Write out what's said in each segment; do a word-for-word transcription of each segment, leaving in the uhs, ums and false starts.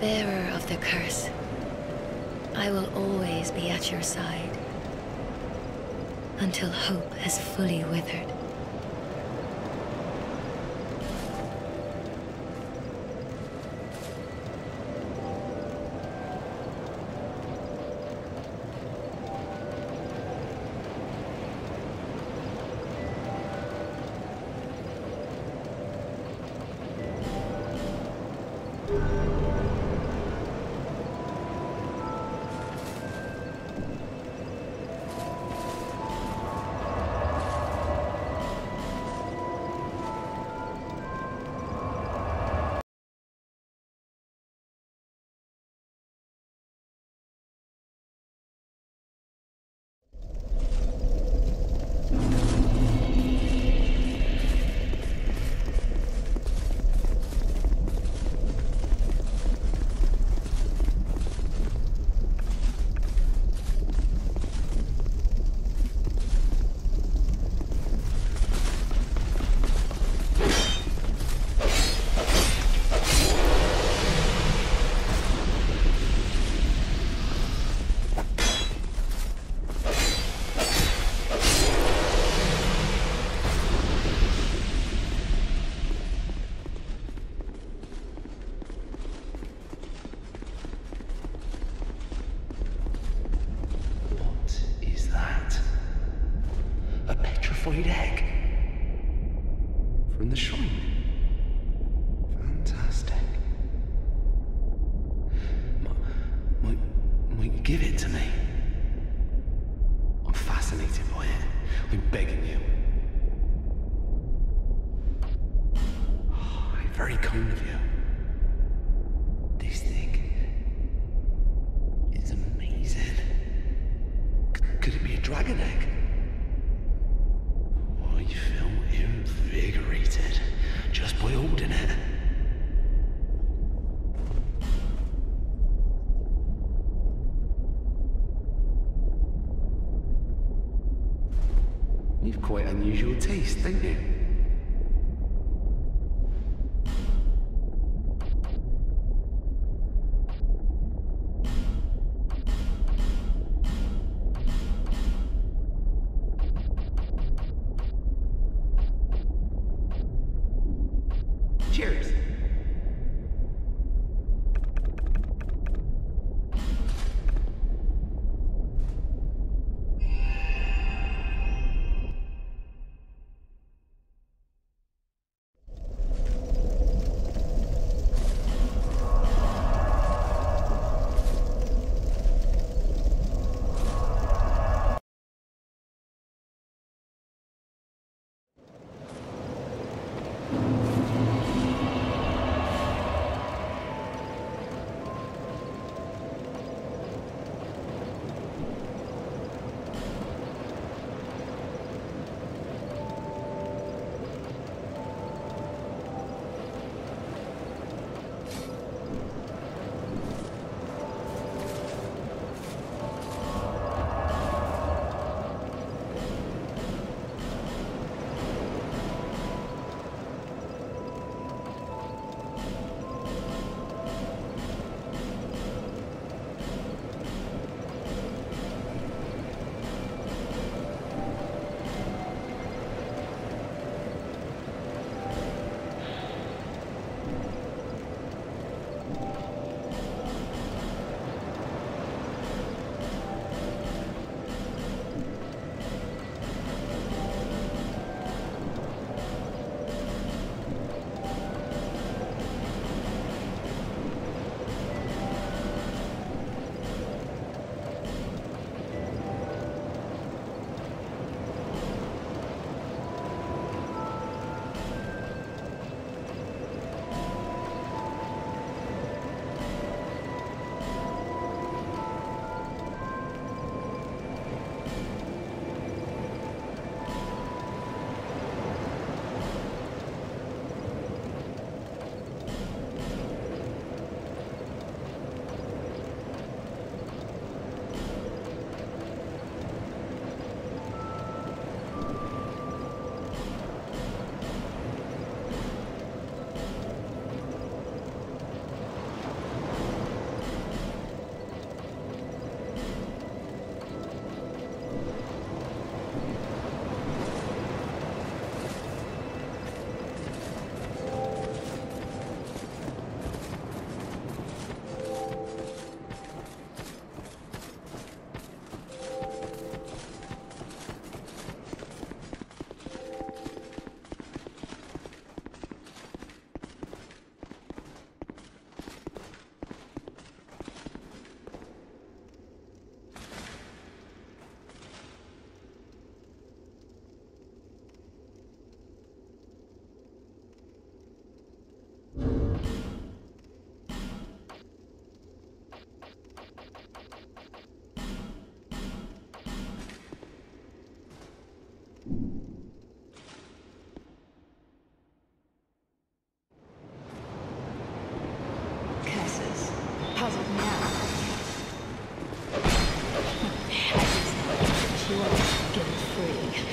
bearer of the curse, I will always be at your side until hope has fully withered. You've quite unusual taste, don't you? Cheers! puzzled me out. I just she wants to get it free.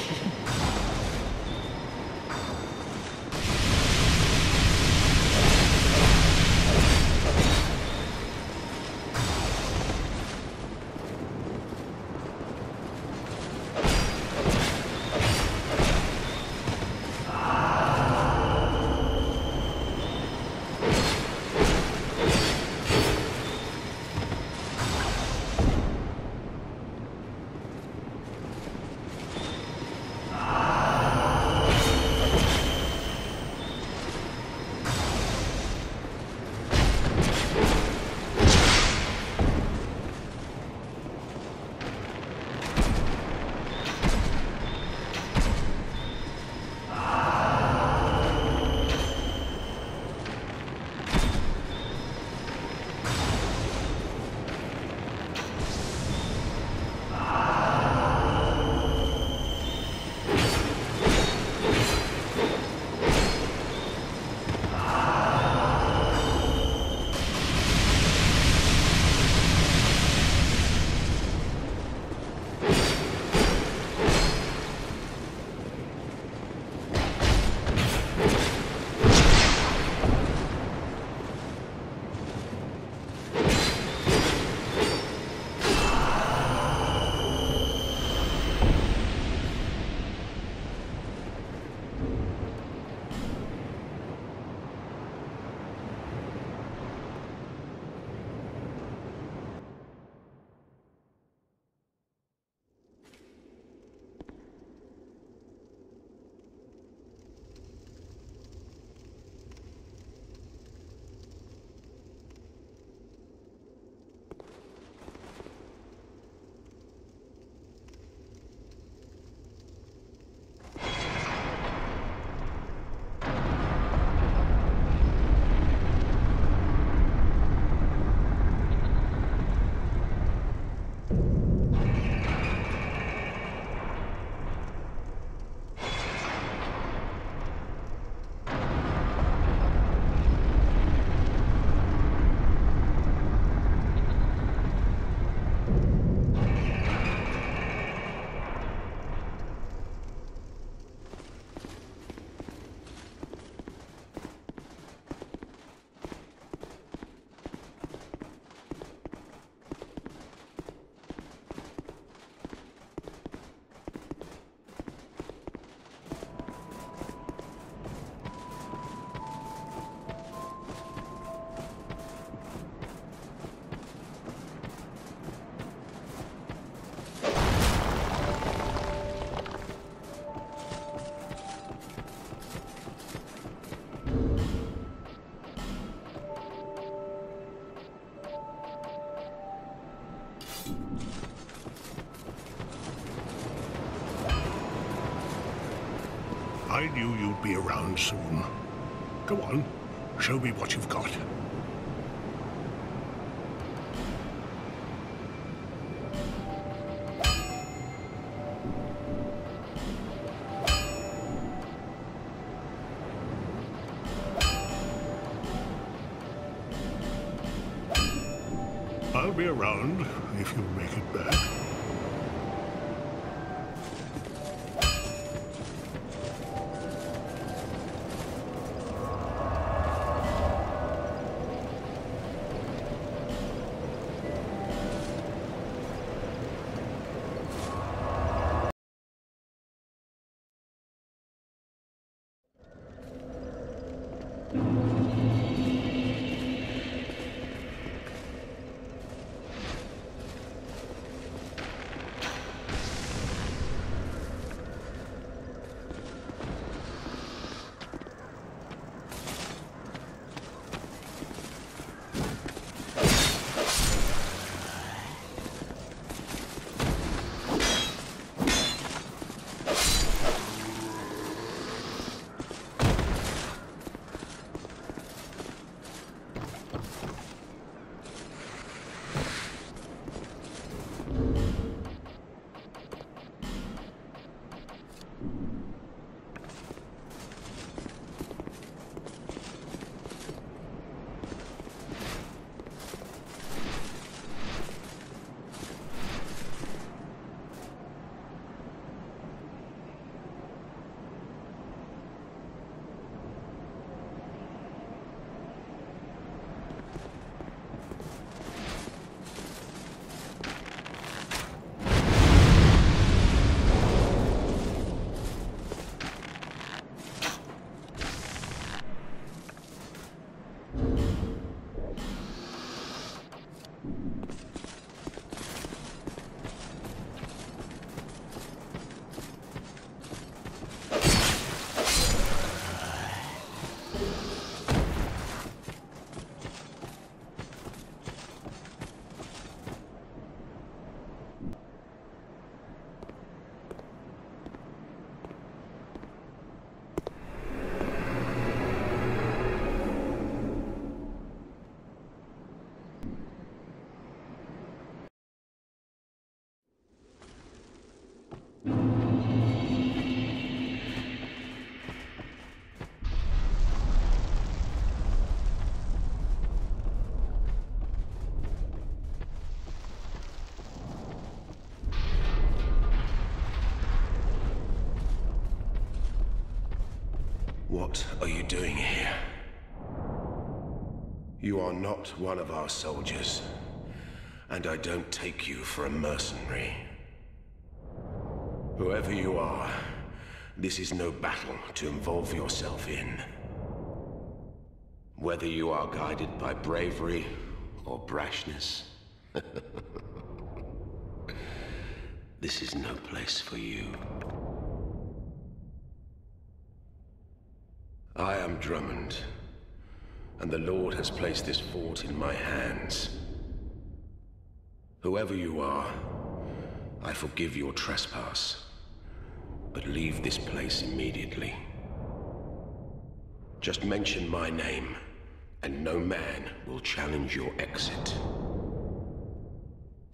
I knew you'd be around soon. Go on, show me what you've got. I'll be around if you make it back. What are you doing here? You are not one of our soldiers, and I don't take you for a mercenary. Whoever you are, this is no battle to involve yourself in. Whether you are guided by bravery or brashness, this is no place for you. I am Drummond, and the Lord has placed this fort in my hands. Whoever you are, I forgive your trespass, but leave this place immediately. Just mention my name, and no man will challenge your exit.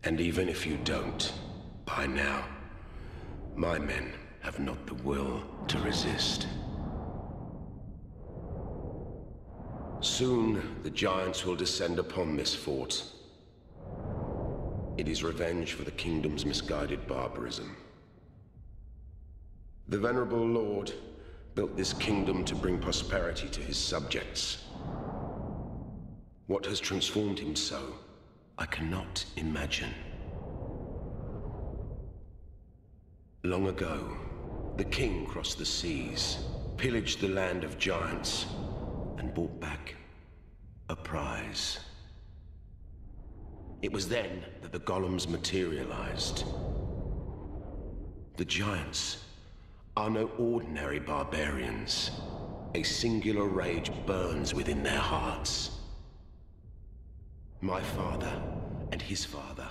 And even if you don't, by now, my men have not the will to resist. Soon, the giants will descend upon this fort. It is revenge for the kingdom's misguided barbarism. The Venerable Lord built this kingdom to bring prosperity to his subjects. What has transformed him so, I cannot imagine. Long ago, the king crossed the seas, pillaged the land of giants, and brought back a prize. It was then that the golems materialized. The giants are no ordinary barbarians. A singular rage burns within their hearts. My father and his father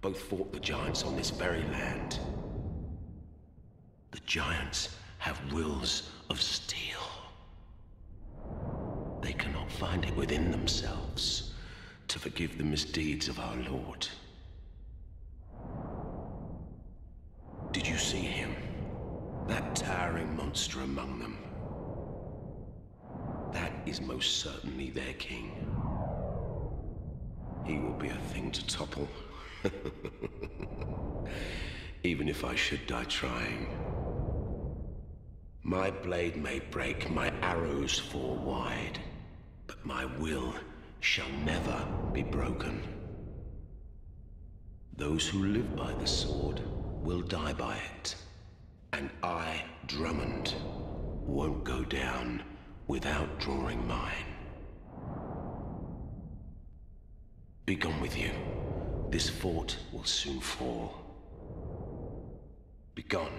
both fought the giants on this very land. The giants have wills of steel. They cannot find it within themselves to forgive the misdeeds of our Lord. Did you see him? That towering monster among them. That is most certainly their king. He will be a thing to topple. Even if I should die trying. My blade may break, my arrows fall wide, but my will shall never be broken. Those who live by the sword will die by it, and I, Drummond, won't go down without drawing mine. Be gone with you. This fort will soon fall. Be gone,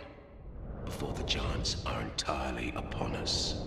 before the giants are entirely upon us.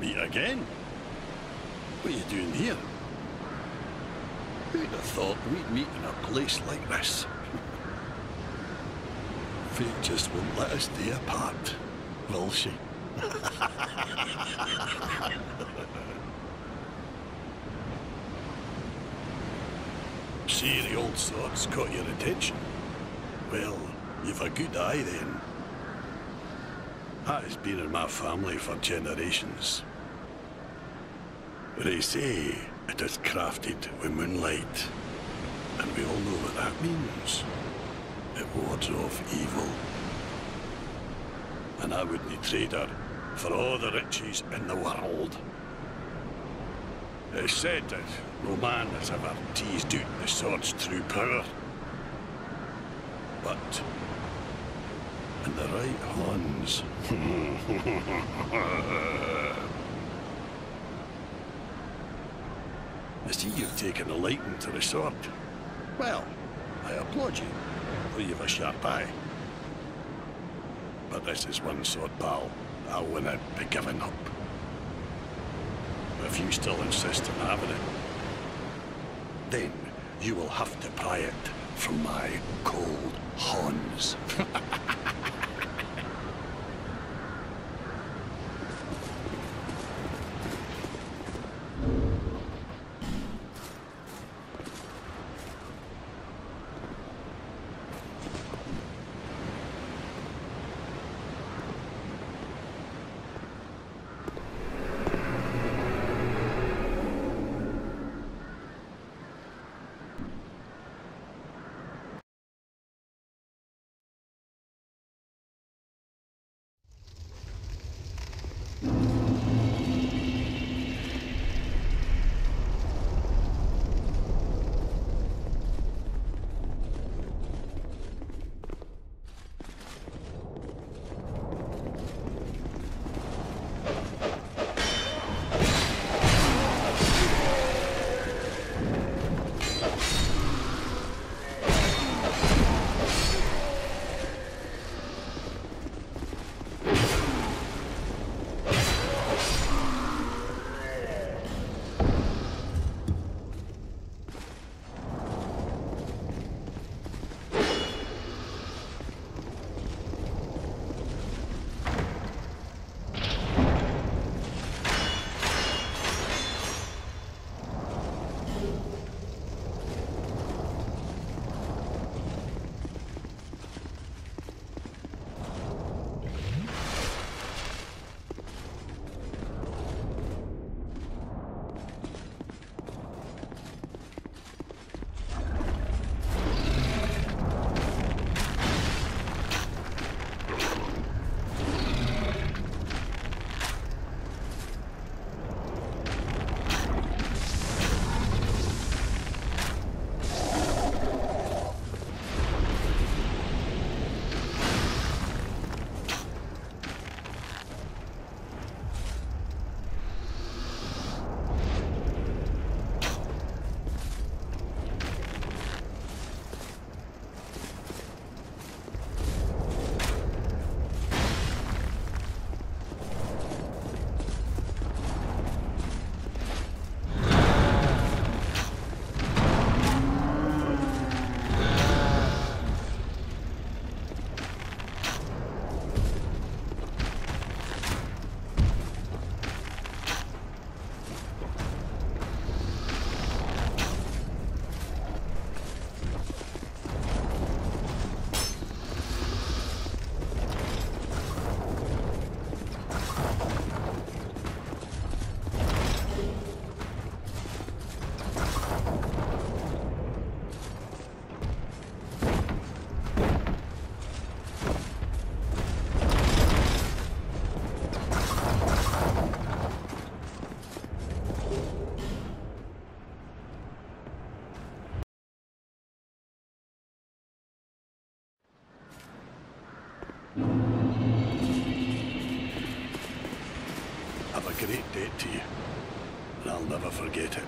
meet again. What are you doing here? Who'd have thought we'd meet in a place like this? Fate just won't let us stay apart, will she? See, the old sort's caught your attention. Well, you've a good eye then. That has been in my family for generations. They say it is crafted with moonlight, and we all know what that means. It wards off evil. And I wouldn't trade her for all the riches in the world. It's said that no man has ever teased out the sword's true power. But in the right hands, I see you've taken a liking to the sword. Well, I applaud you, for you've a sharp eye. But this is one sword, pal, I wouldn't be giving up. If you still insist on having it, then you will have to pry it from my cold hands. Great debt to you, and I'll never forget it.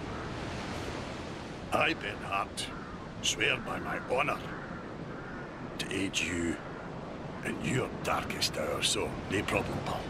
I, Ben Hart, swear by my honour to aid you in your darkest hour, so no problem, pal.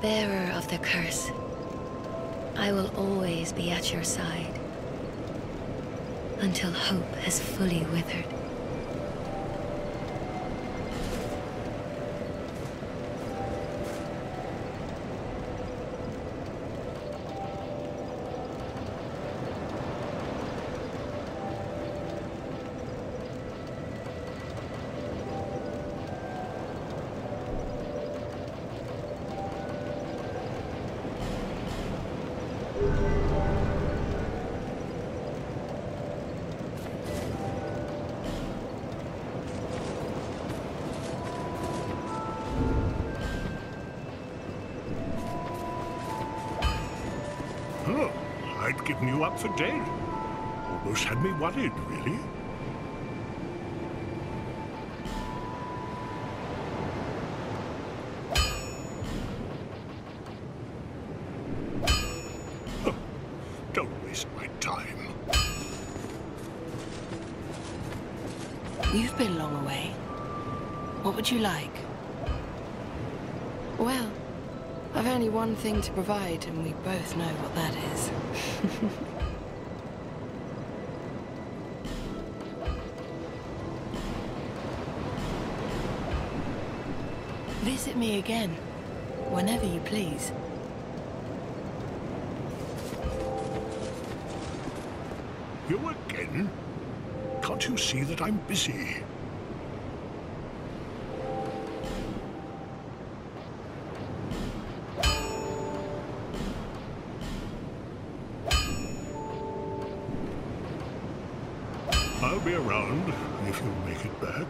bearer of the curse, I will always be at your side until hope has fully withered. I'd given you up for dead. Almost had me worried, really. Huh. Don't waste my time. You've been long away. What would you like? Well, I've only one thing to provide, and we both know what that is. Visit me again, whenever you please. You again? Can't you see that I'm busy? I'll be around if you make it back.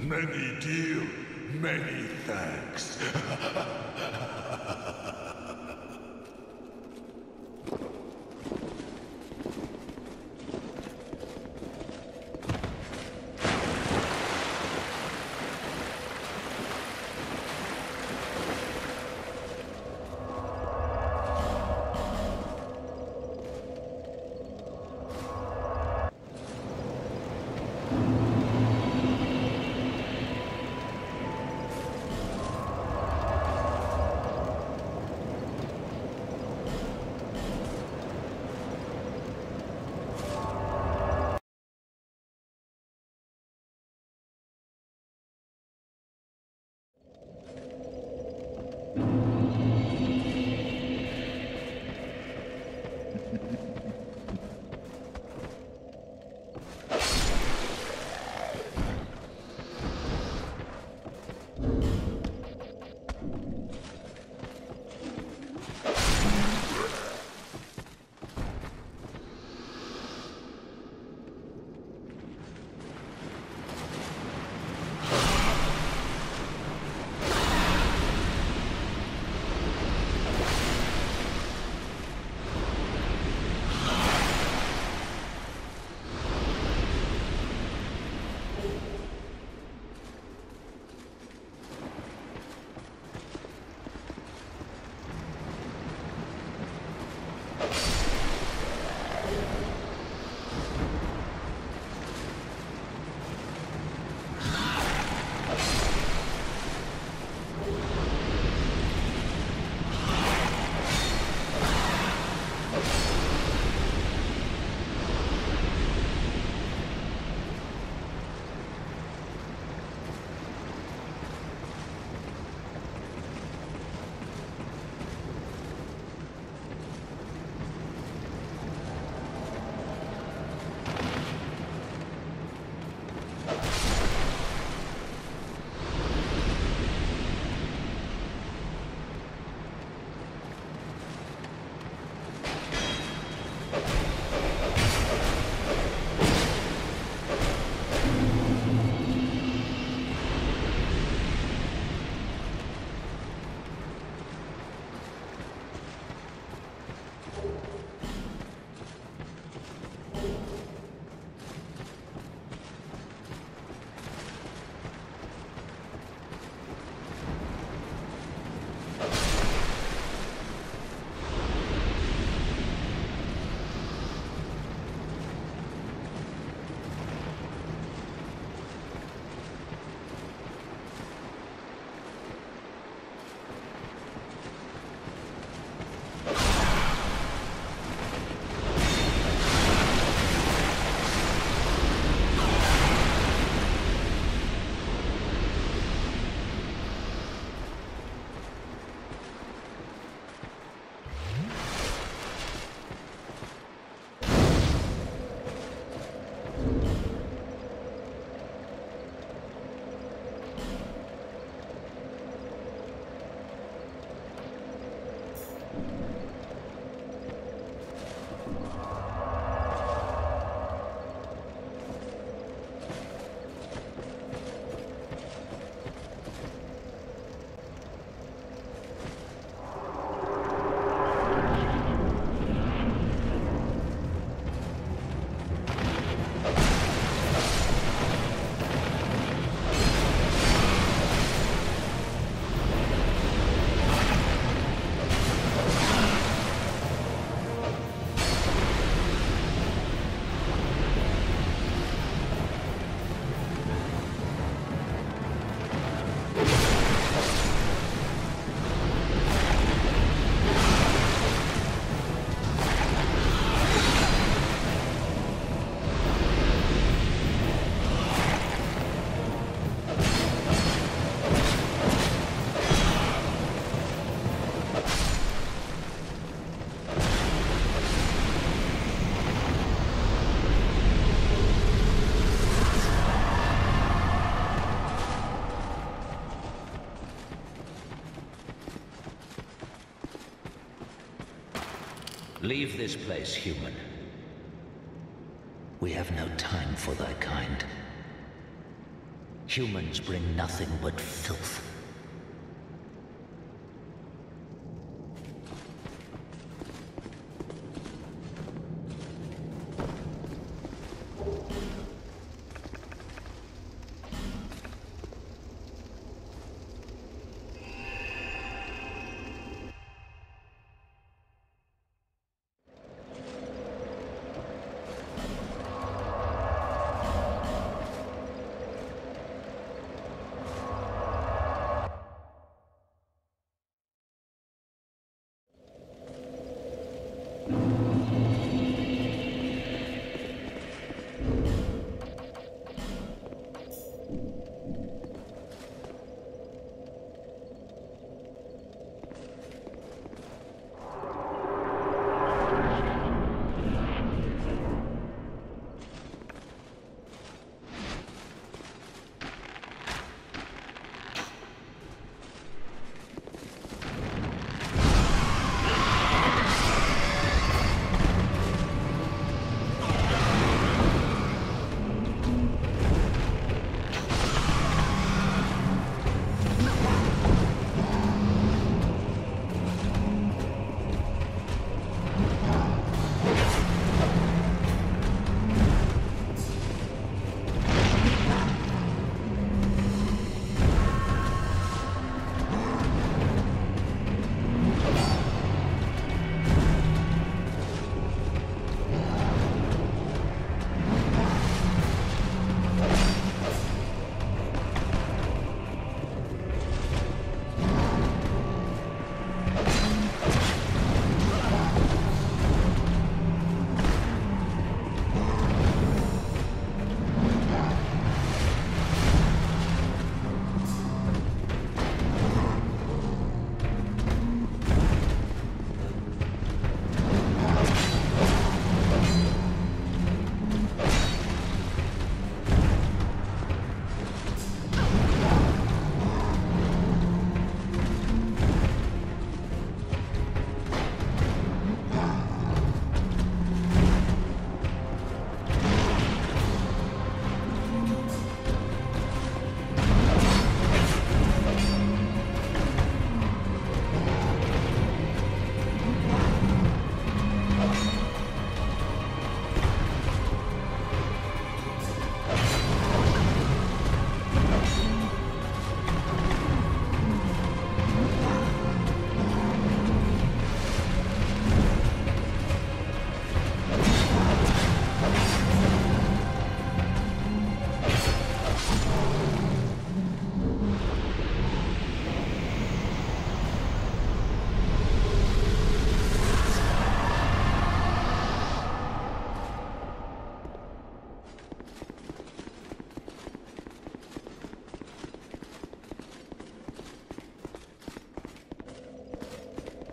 Many deal, many thanks. Leave this place, human. We have no time for thy kind. Humans bring nothing but filth.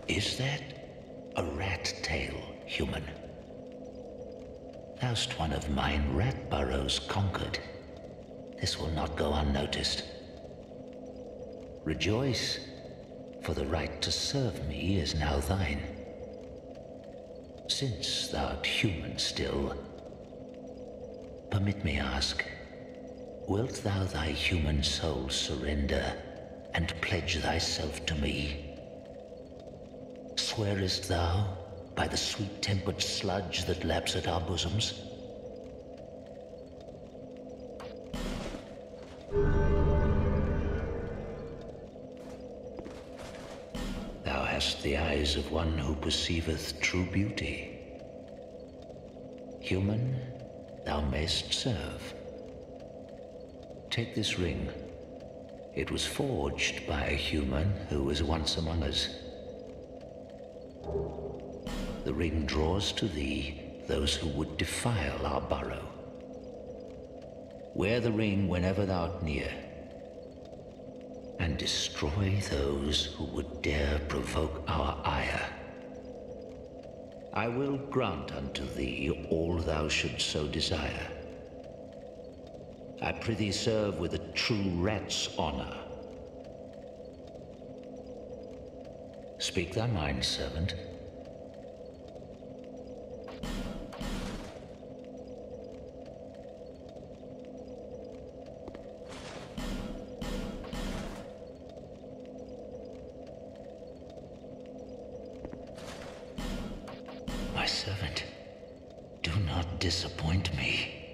Is that a rat tail, human? Thou'st one of mine rat burrows conquered. This will not go unnoticed. Rejoice, for the right to serve me is now thine. Since thou'rt human still, permit me ask, wilt thou thy human soul surrender and pledge thyself to me? Swearest thou by the sweet-tempered sludge that laps at our bosoms? Thou hast the eyes of one who perceiveth true beauty. Human, thou mayst serve. Take this ring. It was forged by a human who was once among us. The ring draws to thee those who would defile our burrow. Wear the ring whenever thou art near, and destroy those who would dare provoke our ire. I will grant unto thee all thou should so desire. I prithee serve with a true rat's honor. Speak thy mind, servant. my servant. Do not disappoint me.